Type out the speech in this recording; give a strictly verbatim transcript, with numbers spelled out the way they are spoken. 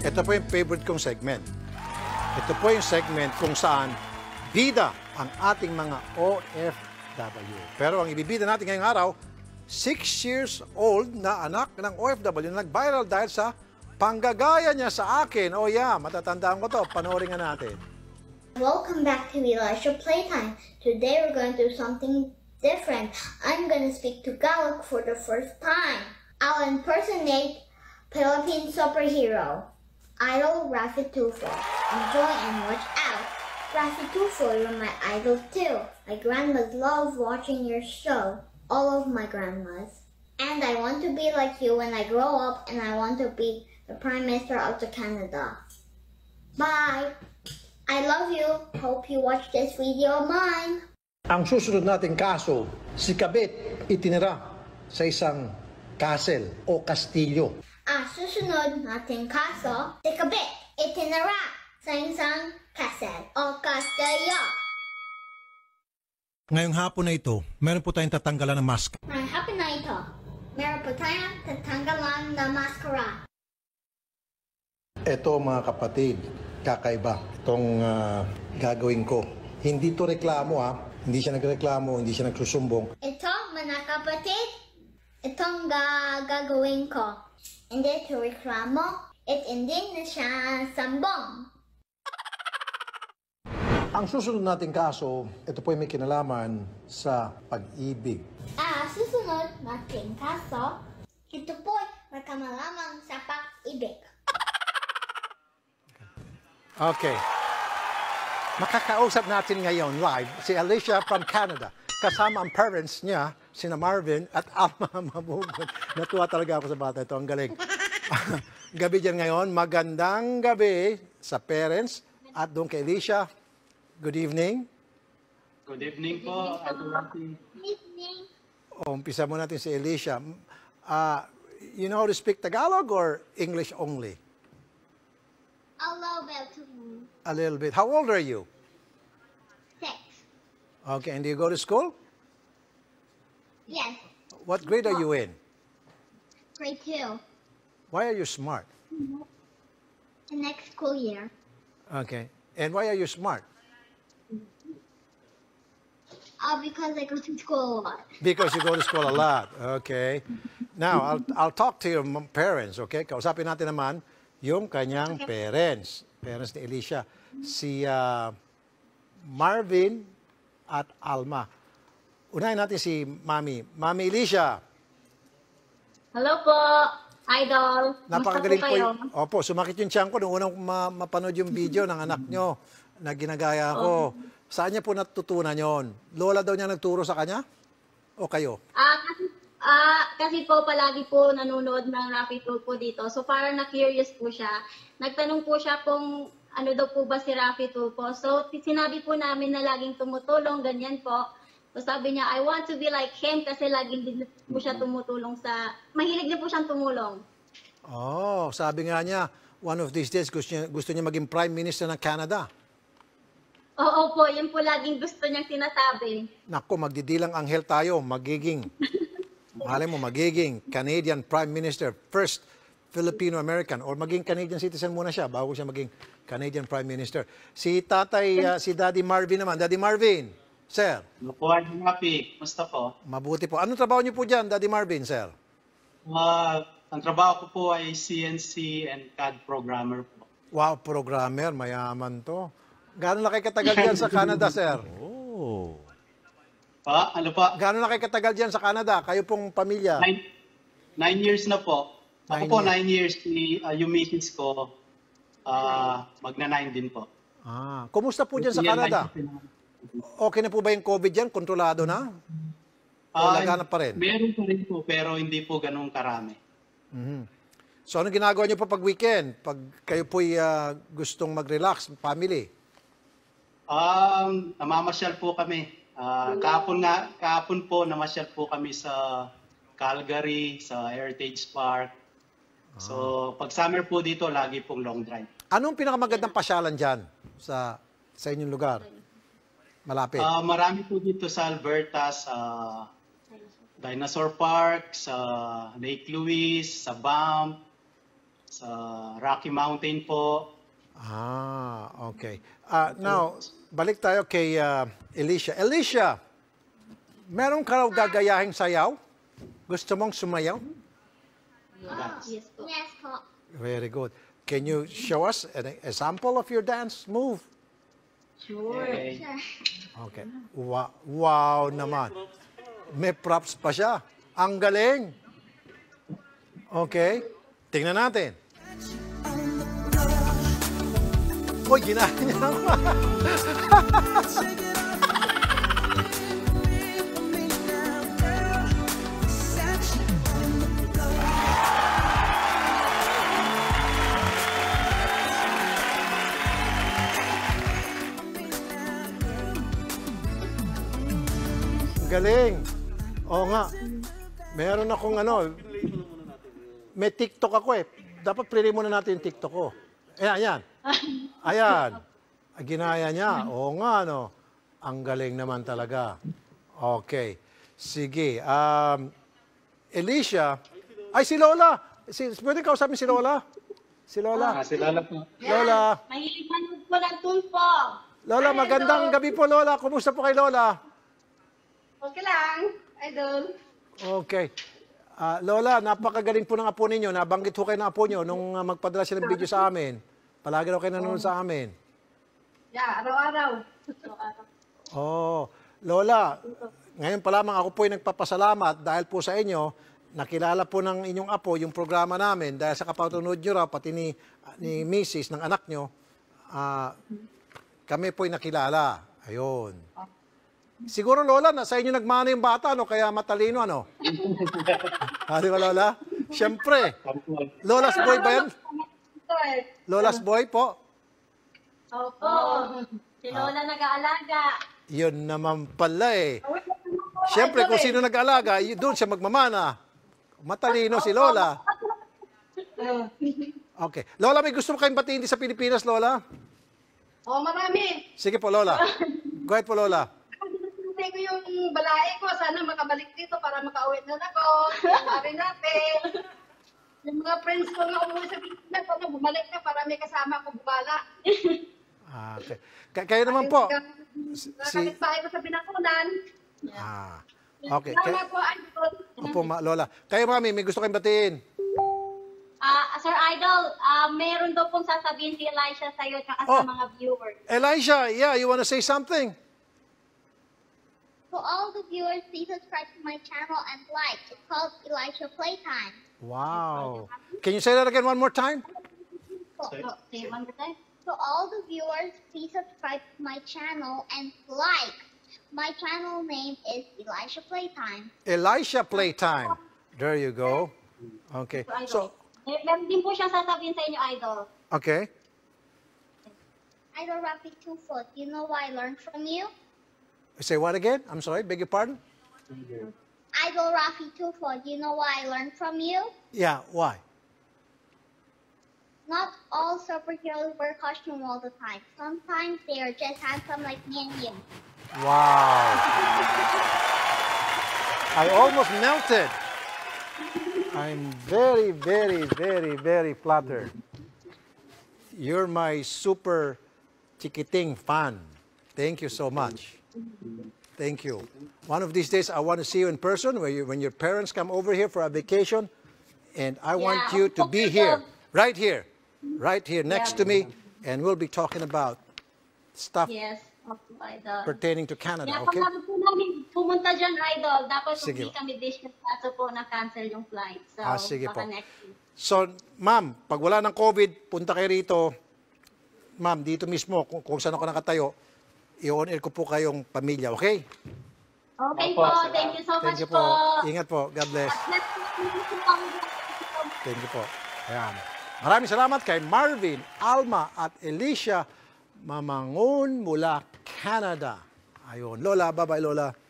Ito po yung favorite kong segment. Ito po yung segment kung saan bida ang ating mga O F W. Pero ang ibibida natin ngayong araw, six years old na anak ng O F W na nag-viral dahil sa panggagaya niya sa akin. O oh, yeah, matatandaan ko to. Panoorin nga natin. Welcome back to Elisha Playtime. Today we're going to do something different. I'm going to speak to Tagalog for the first time. I'll impersonate Philippine superhero idol Raffy Tulfo. Enjoy and watch out. Raffy Tulfo, you're my idol too. My grandmas love watching your show. All of my grandmas. And I want to be like you when I grow up, and I want to be the Prime Minister of Canada. Bye! I love you. Hope you watch this video of mine. Ang susunod nating kaso, si Kabit itinira sa isang castle o kastilyo. Ang susunod nating kaso, si Kabit itinira sa isang castle o kastilyo. Ngayong hapon na ito, meron po tayong tatanggalan ng mask. Ngayong hapon na ito, meron po tayong tatanggalan ng maskara. Ito mga kapatid, kakaiba itong uh, gagawin ko. Hindi to reklamo ha, hindi siya nagreklamo, hindi siya nagsusumbong. Ito mga kapatid, itong gagawin ko. Hindi to reklamo, it hindi na siya sambong. Ang susunod nating kaso, ito po ay may kinalaman sa pag-ibig. Ang susunod nating kaso, ito po ay may kinalaman sa pag-ibig. Okay. Makakausap natin ngayon live si Elisha from Canada. Kasama ang parents niya, sina Marvin at Alma. Mabugon. Natuwa talaga ako sa bata ito. Ang galing. Gabi dyan ngayon. Magandang gabi sa parents at doon kay Elisha. Good evening. Good evening po. Good evening. O, umpisa mo natin si Elisha. Uh, you know how to speak Tagalog or English only? A little bit. A little bit. How old are you? Six. Okay, and do you go to school? Yes. What grade are you in? Grade two. Why are you smart? Mm-hmm. The next school year. Okay. And why are you smart? Uh, because I go to school a lot. Because you go to school a lot. Okay. Now, I'll, I'll talk to your parents, okay? Kausapin natin naman yung kanyang okay. parents. Parents ni Elisha. Si uh, Marvin at Alma. Unahin natin si Mami. Mami Elisha. Hello po, idol. Napakagaling po yung... Opo, sumakit yung tiyan ko nung unang mapanood yung video ng anak nyo na ginagaya ko. Oh. Saan niya po natutunan yon? Lola daw niya nagturo sa kanya? O kayo? Ah, uh, kasi, uh, kasi po palagi po nanonood ng Raffy Tulfo dito. So parang na-curious po siya. Nagtanong po siya kung ano daw po ba si Raffy Tulfo. So sinabi po namin na laging tumutulong, ganyan po. So sabi niya, I want to be like him kasi laging din po siya tumutulong sa... Mahilig din po siyang tumulong. Oh, sabi nga niya, one of these days gusto niya, gusto niya maging Prime Minister ng Canada. Oo po, yun po laging gusto niyang sinasabi. Naku, magdidilang anghel tayo, magiging. Mahalin mo, magiging Canadian Prime Minister, first Filipino-American, or maging Canadian citizen muna siya, bago siya maging Canadian Prime Minister. Si tatay, uh, si Daddy Marvin naman. Daddy Marvin, sir. Lupuan niyo nga, Pig. Musta po? Mabuti po. Anong trabaho niyo po dyan, Daddy Marvin, sir? Uh, ang trabaho ko po ay C N C and C A D programmer po. Wow, programmer. Mayaman to. Gano'n na kayo katagal dyan sa Canada, sir? Oh. Pa, ano pa? Gano'n na kayo katagal dyan sa Canada? Kayo pong pamilya? Nine, nine years na po. Nine Ako years. po, nine years. Uh, yung misis ko, uh, magna-nine din po. Ah, kumusta po dyan sa Canada? Okay na po ba yung COVID dyan? Kontrolado na? O uh, laganap pa rin? Meron pa rin po, pero hindi po ganun karami. Mm-hmm. So, anong ginagawa niyo po pag weekend? Pag kayo po'y uh, gustong mag-relax, family? Um, namamasyal po kami. Uh, kahapon nga, kahapon po, namasyal po kami sa Calgary, sa Heritage Park. Ah. So, pag summer po dito, lagi pong long drive. Anong pinakamagandang pasyalan dyan sa, sa inyong lugar? Malapit? Uh, marami po dito sa Alberta, sa Dinosaur Park, sa Lake Louise, sa Banff, sa Rocky Mountain po. Ah, okay. Uh, now, balik tayo kay uh, Elisha. Elisha, meron ka raw gagayahing sayaw? Gusto mong sumayaw? Yes po. Yes po. Very good. Can you show us an example of your dance move? Sure. Okay. Okay. Wow, wow naman. May props pa siya. Ang galing. Okay. Tingnan natin. Uy, ginaya niya naman. Galing. Oo nga. Meron akong ano. May TikTok ako eh. Dapat play muna natin yung TikTok ko. Ayan, ayan. Ayan. Ginaya niya. Oo nga, no. Ang galing naman talaga. Okay. Sige. Um, Elisha. Ay, si Lola. Si, pwede kausapin si Lola? Si Lola. Ah, si Lola po. Lola. Mahilig manood po ng Tulfo. Lola, magandang gabi po, Lola. Kumusta po kay Lola? Okay lang, idol. Okay. Uh, Lola, napakagaling po ng apo ninyo. Nabanggit ho kayo ng apo nyo nung uh, magpadala sila ng video sa amin. Palagi raw kayo nanonood sa amin. Yeah, araw-araw. Oh, Lola, ngayon pa lamang ako po ay nagpapasalamat dahil po sa inyo, nakilala po ng inyong apo yung programa namin dahil sa kapatunod nyo raw, pati ni, ni misis ng anak nyo, uh, kami po ay nakilala. Ayun. Okay. Siguro, Lola, na sa inyo nagmana yung bata, no? Kaya matalino, ano? Di ba, Lola? Siyempre. Lola's boy ba yan? Lola's boy po? Opo. Si Lola nag-aalaga. Yun naman pala, eh. Siyempre, kung sino nag-aalaga, doon siya magmamana. Matalino si Lola. Okay. Lola, may gusto mo kayong batiin sa Pilipinas, Lola? Oo, marami. Sige po, Lola. Go ahead po, Lola. Ko yung balae ko. Sana makabalik dito para makauwi na ako. Mari natin. Yung mga friends ko na umuwi sa Pilipinas, sana bumalik na para may kasama ko bumala. Ah, okay. K kayo naman po. Nakakitbahay ko sa Pinakunan. Ah, okay. Salamat po, Idol. Opo, Lola. Kayo, Mami, may gusto kayong batiin. Ah, uh, Sir Idol, uh, mayroon daw pong sasabihin si Elisha sa'yo at oh, sa mga viewers. Elisha, yeah, you wanna say something? For all the viewers, please subscribe to my channel and like. It's called Elisha Playtime. Wow. Can you say that again one more time? For, no, say one more time. For all the viewers, please subscribe to my channel and like. My channel name is Elisha Playtime. Elisha Playtime. There you go. Okay. So, meron din po siyang sasabihin sa inyo, Idol. Okay. Idol Raffy Tulfo, do you know what I learned from you? Say what again? I'm sorry, beg your pardon? Idol Raffy Tulfo, do you know why I learned from you? Yeah, why? Not all superheroes wear costume all the time. Sometimes they are just handsome like me and you. Wow. I almost melted. I'm very, very, very, very flattered. You're my super chikiting fan. Thank you so much. Thank you. One of these days, I want to see you in person where you, when your parents come over here for a vacation, and I yeah, want you to be here, right here, right here next yeah. to me, and we'll be talking about stuff yes, pertaining to Canada, yeah, okay? Pumunta dyan, Idol. Dapat sige po. Kami discuss ato po na-cancel yung flight. So, ah, sige po. So, ma'am, pag wala ng COVID, punta kayo rito. Ma'am, dito mismo, kung, kung saan ako nakatayo, i-on-air ko po kayong pamilya, okay? Okay po. Thank you so much po. Ingat po. God bless. Thank you po. Ayan. Maraming salamat kay Marvin, Alma, at Elisha Mamangun mula Canada. Ayun. Lola, bye-bye, Lola.